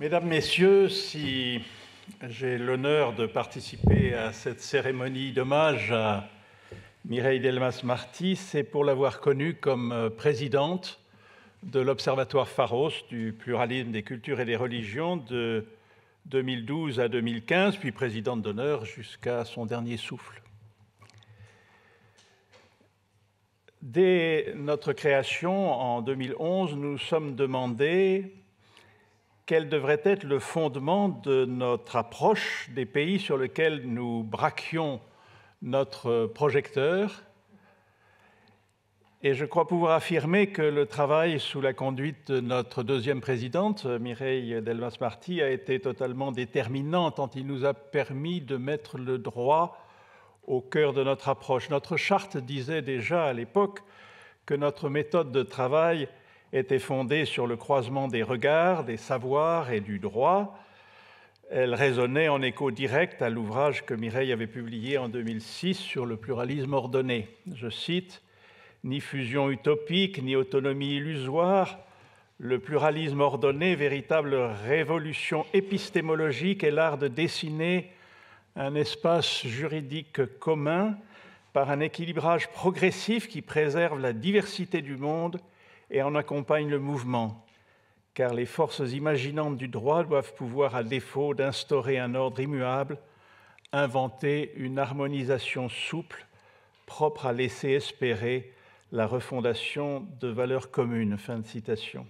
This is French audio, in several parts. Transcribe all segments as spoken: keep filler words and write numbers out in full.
Mesdames, Messieurs, si j'ai l'honneur de participer à cette cérémonie d'hommage à Mireille Delmas-Marty, c'est pour l'avoir connue comme présidente de l'Observatoire Pharos du pluralisme des cultures et des religions de deux mille douze à deux mille quinze, puis présidente d'honneur jusqu'à son dernier souffle. Dès notre création en deux mille onze, nous sommes demandés quel devrait être le fondement de notre approche des pays sur lesquels nous braquions notre projecteur. Et je crois pouvoir affirmer que le travail sous la conduite de notre deuxième présidente, Mireille Delmas-Marty, a été totalement déterminant tant il nous a permis de mettre le droit au cœur de notre approche. Notre charte disait déjà à l'époque que notre méthode de travail était fondée sur le croisement des regards, des savoirs et du droit. Elle résonnait en écho direct à l'ouvrage que Mireille avait publié en deux mille six sur le pluralisme ordonné. Je cite : « Ni fusion utopique, ni autonomie illusoire, le pluralisme ordonné, véritable révolution épistémologique, est l'art de dessiner un espace juridique commun par un équilibrage progressif qui préserve la diversité du monde et en accompagne le mouvement, car les forces imaginantes du droit doivent pouvoir, à défaut d'instaurer un ordre immuable, inventer une harmonisation souple, propre à laisser espérer la refondation de valeurs communes. » Fin de citation.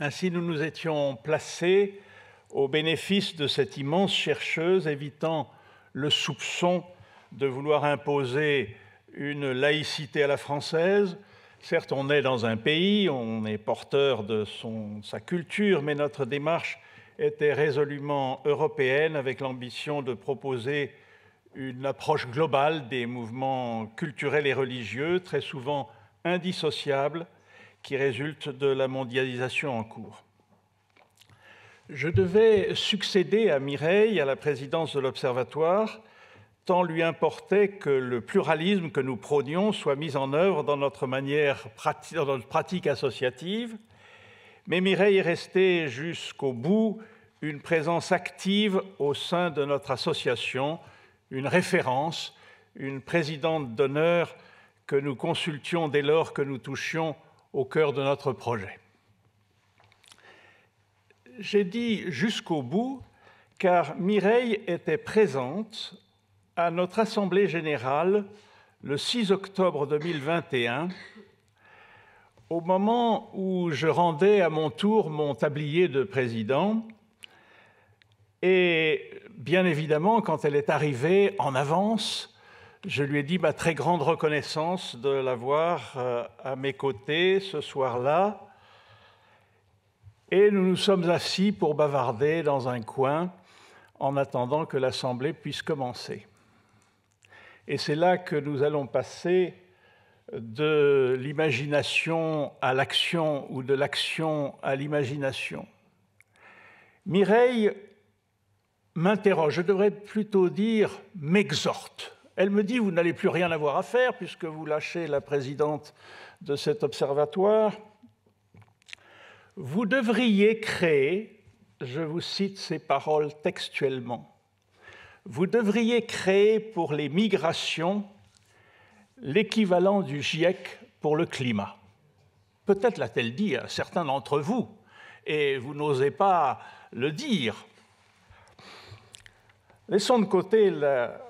Ainsi, nous nous étions placés au bénéfice de cette immense chercheuse, évitant le soupçon de vouloir imposer une laïcité à la française. Certes, on est dans un pays, on est porteur de son, sa culture, mais notre démarche était résolument européenne, avec l'ambition de proposer une approche globale des mouvements culturels et religieux, très souvent indissociables, qui résultent de la mondialisation en cours. Je devais succéder à Mireille à la présidence de l'Observatoire, tant lui importait que le pluralisme que nous prônions soit mis en œuvre dans notre manière pratique, dans notre pratique associative. Mais Mireille est restée jusqu'au bout une présence active au sein de notre association, une référence, une présidente d'honneur que nous consultions dès lors que nous touchions au cœur de notre projet. J'ai dit jusqu'au bout, car Mireille était présente à notre Assemblée générale le six octobre deux mille vingt et un, au moment où je rendais à mon tour mon tablier de président. Et bien évidemment, quand elle est arrivée en avance, je lui ai dit ma très grande reconnaissance de l'avoir à mes côtés ce soir-là. Et nous nous sommes assis pour bavarder dans un coin en attendant que l'Assemblée puisse commencer. Et c'est là que nous allons passer de l'imagination à l'action ou de l'action à l'imagination. Mireille m'interroge, je devrais plutôt dire m'exhorte. Elle me dit « vous n'allez plus rien avoir à faire puisque vous lâchez la présidente de cet observatoire ». Vous devriez créer, je vous cite ces paroles textuellement, vous devriez créer pour les migrations l'équivalent du GIEC pour le climat. Peut-être l'a-t-elle dit à certains d'entre vous, et vous n'osez pas le dire. Laissons de côté la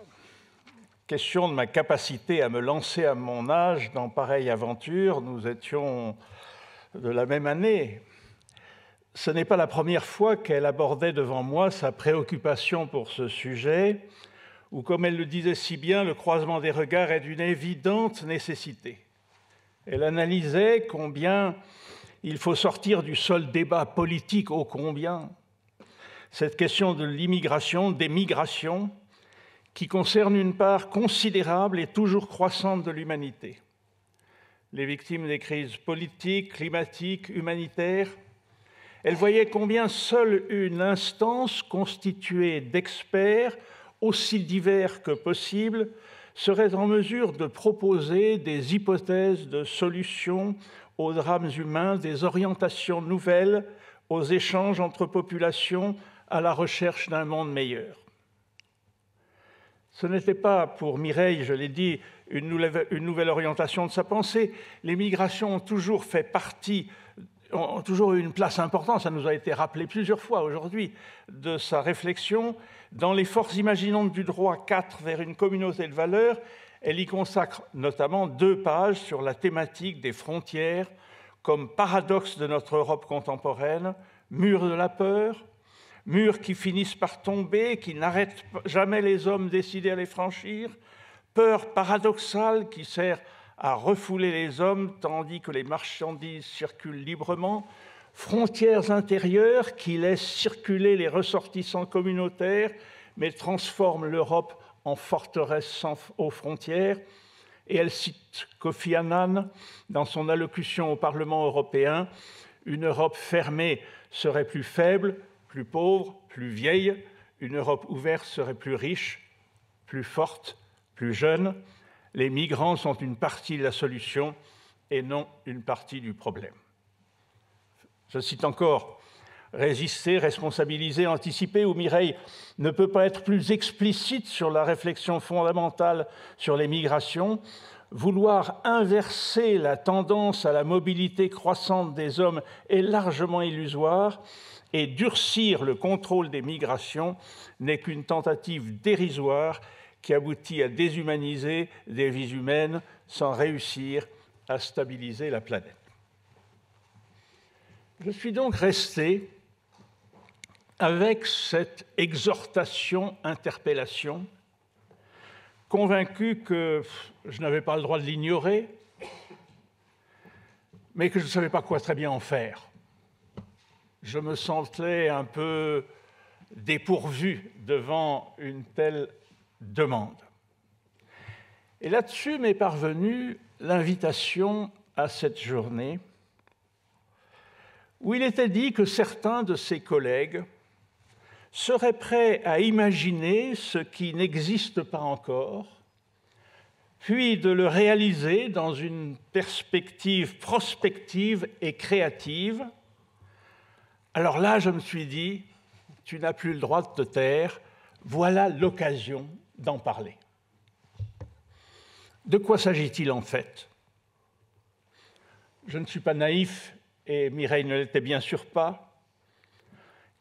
question de ma capacité à me lancer à mon âge dans pareille aventure, nous étions de la même année. Ce n'est pas la première fois qu'elle abordait devant moi sa préoccupation pour ce sujet, où, comme elle le disait si bien, le croisement des regards est d'une évidente nécessité. Elle analysait combien il faut sortir du seul débat politique, ô combien cette question de l'immigration, des migrations, qui concerne une part considérable et toujours croissante de l'humanité. Les victimes des crises politiques, climatiques, humanitaires. Elle voyait combien seule une instance constituée d'experts, aussi divers que possible, serait en mesure de proposer des hypothèses de solutions aux drames humains, des orientations nouvelles aux échanges entre populations, à la recherche d'un monde meilleur. Ce n'était pas, pour Mireille, je l'ai dit, une nouvelle, une nouvelle orientation de sa pensée. Les migrations ont toujours fait partie, ont toujours eu une place importante, ça nous a été rappelé plusieurs fois aujourd'hui, de sa réflexion. Dans les forces imaginantes du droit quatre vers une communauté de valeurs, elle y consacre notamment deux pages sur la thématique des frontières comme paradoxe de notre Europe contemporaine, mur de la peur, murs qui finissent par tomber, qui n'arrêtent jamais les hommes décidés à les franchir, peur paradoxale qui sert à refouler les hommes tandis que les marchandises circulent librement, frontières intérieures qui laissent circuler les ressortissants communautaires mais transforment l'Europe en forteresse sans aux frontières. Et elle cite Kofi Annan dans son allocution au Parlement européen, « Une Europe fermée serait plus faible, plus pauvre, plus vieille, une Europe ouverte serait plus riche, plus forte, plus jeune. Les migrants sont une partie de la solution et non une partie du problème. » Je cite encore « Résister, responsabiliser, anticiper » où Mireille ne peut pas être plus explicite sur la réflexion fondamentale sur les migrations. Vouloir inverser la tendance à la mobilité croissante des hommes est largement illusoire, et durcir le contrôle des migrations n'est qu'une tentative dérisoire qui aboutit à déshumaniser des vies humaines sans réussir à stabiliser la planète. Je suis donc resté avec cette exhortation-interpellation, convaincu que je n'avais pas le droit de l'ignorer, mais que je ne savais pas quoi très bien en faire. Je me sentais un peu dépourvu devant une telle demande. Et là-dessus m'est parvenue l'invitation à cette journée où il était dit que certains de ses collègues seraient prêts à imaginer ce qui n'existe pas encore, puis de le réaliser dans une perspective prospective et créative. Alors là, je me suis dit, tu n'as plus le droit de te taire, voilà l'occasion d'en parler. De quoi s'agit-il en fait? Je ne suis pas naïf, et Mireille ne l'était bien sûr pas.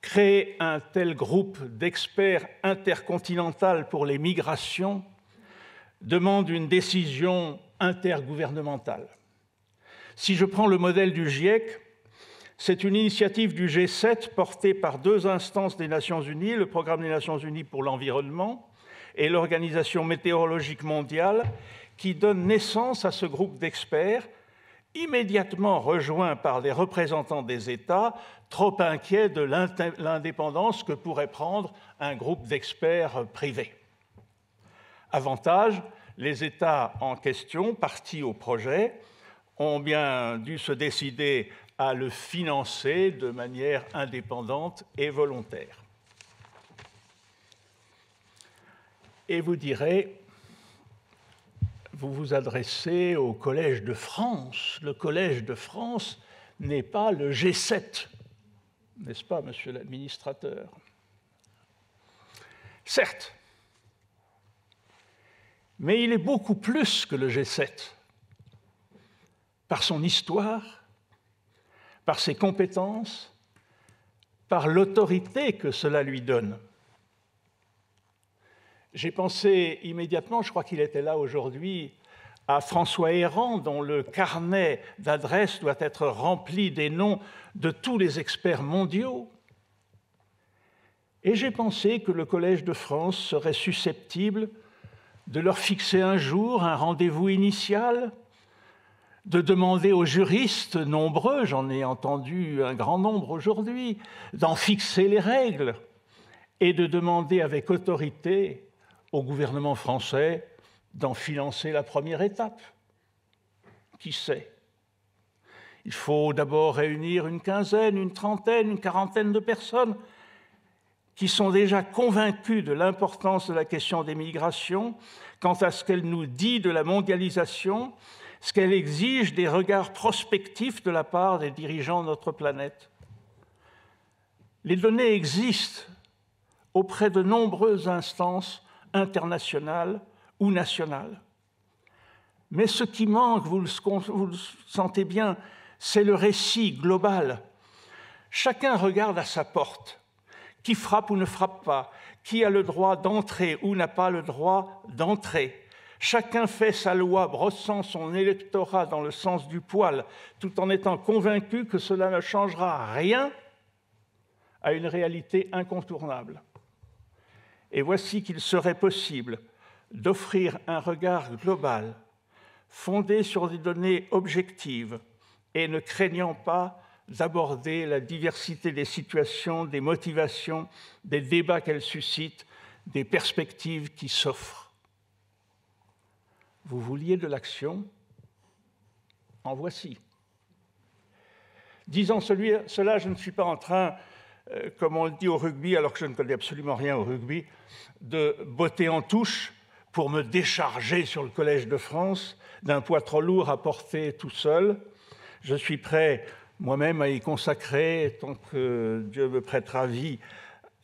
Créer un tel groupe d'experts intercontinental pour les migrations demande une décision intergouvernementale. Si je prends le modèle du GIEC, c'est une initiative du G sept portée par deux instances des Nations Unies, le Programme des Nations Unies pour l'environnement et l'Organisation météorologique mondiale, qui donne naissance à ce groupe d'experts, immédiatement rejoint par des représentants des États, trop inquiets de l'indépendance que pourrait prendre un groupe d'experts privés. Avantage, les États en question, partis au projet, ont bien dû se décider à le financer de manière indépendante et volontaire. Et vous direz, vous vous adressez au Collège de France. Le Collège de France n'est pas le G sept, n'est-ce pas, monsieur l'administrateur? Certes, mais il est beaucoup plus que le G sept, par son histoire, par ses compétences, par l'autorité que cela lui donne. J'ai pensé immédiatement, je crois qu'il était là aujourd'hui, à François Héran, dont le carnet d'adresses doit être rempli des noms de tous les experts mondiaux. Et j'ai pensé que le Collège de France serait susceptible de leur fixer un jour un rendez-vous initial, de demander aux juristes nombreux, j'en ai entendu un grand nombre aujourd'hui, d'en fixer les règles et de demander avec autorité au gouvernement français d'en financer la première étape. Qui sait? Il faut d'abord réunir une quinzaine, une trentaine, une quarantaine de personnes qui sont déjà convaincus de l'importance de la question des migrations quant à ce qu'elle nous dit de la mondialisation, ce qu'elle exige des regards prospectifs de la part des dirigeants de notre planète. Les données existent auprès de nombreuses instances internationales ou nationales. Mais ce qui manque, vous le, vous le sentez bien, c'est le récit global. Chacun regarde à sa porte, qui frappe ou ne frappe pas, qui a le droit d'entrer ou n'a pas le droit d'entrer. Chacun fait sa loi, brossant son électorat dans le sens du poil, tout en étant convaincu que cela ne changera rien à une réalité incontournable. Et voici qu'il serait possible d'offrir un regard global, fondé sur des données objectives et ne craignant pas d'aborder la diversité des situations, des motivations, des débats qu'elles suscitent, des perspectives qui s'offrent. Vous vouliez de l'action? En voici. Disant cela, je ne suis pas en train, comme on le dit au rugby, alors que je ne connais absolument rien au rugby, de botter en touche pour me décharger sur le Collège de France d'un poids trop lourd à porter tout seul. Je suis prêt moi-même à y consacrer, tant que Dieu me prêtera vie,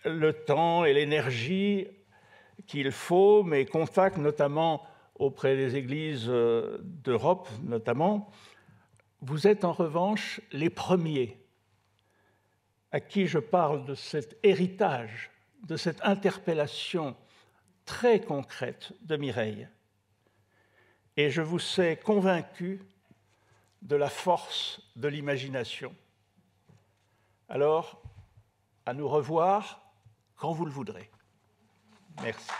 le temps et l'énergie qu'il faut, mes contacts, notamment auprès des églises d'Europe, notamment. Vous êtes en revanche les premiers à qui je parle de cet héritage, de cette interpellation très concrète de Mireille. Et je vous sais convaincu de la force de l'imagination. Alors, à nous revoir quand vous le voudrez. Merci.